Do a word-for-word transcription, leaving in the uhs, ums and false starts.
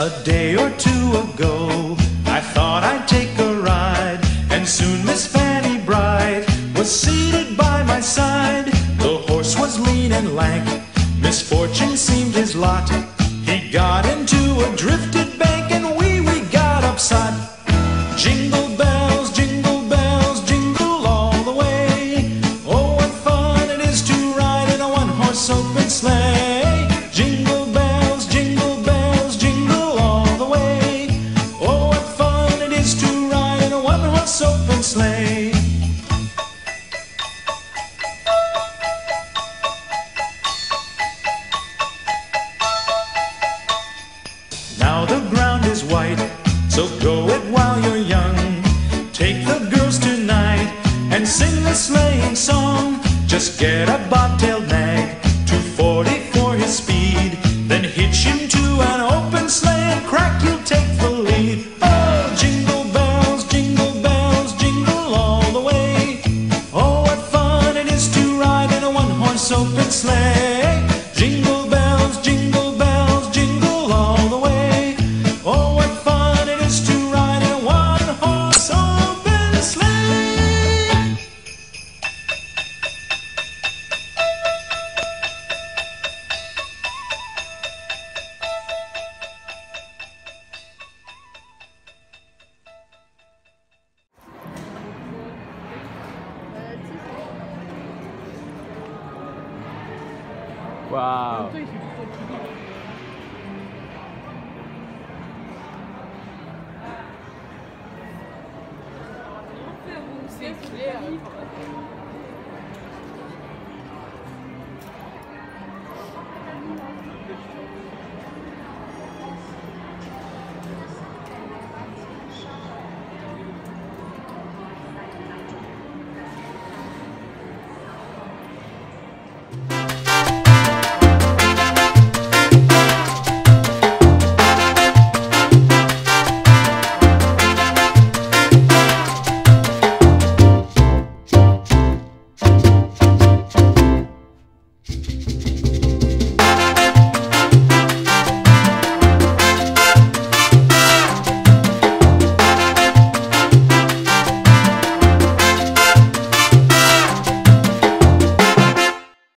A day or two ago, I thought I'd take a ride, and soon Miss Fanny Bright was seated by my side. The horse was lean and lank, misfortune seemed his lot. He got into a drifted bank, and wee wee got upsot. Jingle bells, jingle bells, jingle all the way. Oh, what fun it is to ride in a one-horse open sleigh. Jingle open sleigh. Now the ground is white, so go it while you're young. Take the girls tonight and sing the sleighing song. Just get a bobtail nag, two forty for his speed, then hitch him to an open sleigh and crack, you'll take the lead. Oh, jingle open sleigh. Jingle bells, jingle bells, jingle all the way. Oh, what fun it is to ride in a one-horse open sleigh. Wow.